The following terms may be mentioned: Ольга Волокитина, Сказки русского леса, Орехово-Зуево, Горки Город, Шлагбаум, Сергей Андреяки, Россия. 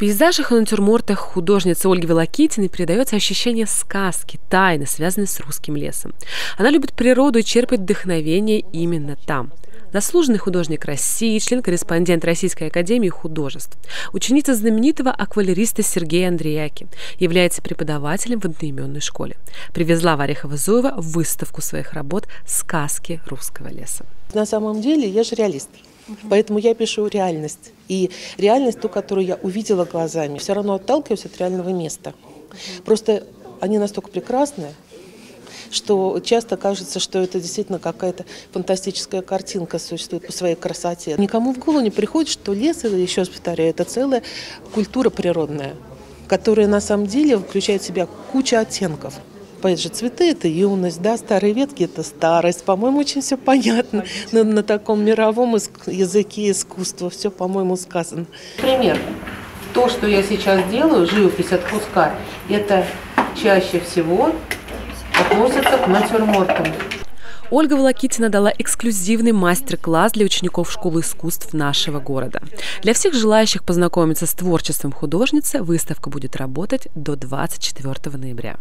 пейзажах и натюрмортах художницы Ольги Волокитиной передается ощущение сказки, тайны, связанной с русским лесом. Она любит природу и черпает вдохновение именно там. Заслуженный художник России, член-корреспондент Российской академии художеств, ученица знаменитого аквалериста Сергея Андреяки, является преподавателем в одноименной школе. Привезла в Орехово-Зуево выставку своих работ «Сказки русского леса». На самом деле я же реалист, поэтому я пишу реальность. И реальность, ту, которую я увидела глазами, все равно отталкиваюсь от реального места. Просто они настолько прекрасны, что часто кажется, что это действительно какая-то фантастическая картинка существует по своей красоте. Никому в голову не приходит, что лес, еще раз повторяю, это целая культура природная, которая на самом деле включает в себя кучу оттенков. Поэтому же цветы – это юность, да, старые ветки – это старость. По-моему, очень все понятно. На таком мировом языке искусства все, по-моему, сказано. Пример. То, что я сейчас делаю, живопись от куска, это чаще всего относится к натюрмортам. Ольга Волокитина дала эксклюзивный мастер-класс для учеников школы искусств нашего города. Для всех желающих познакомиться с творчеством художницы выставка будет работать до 24 ноября.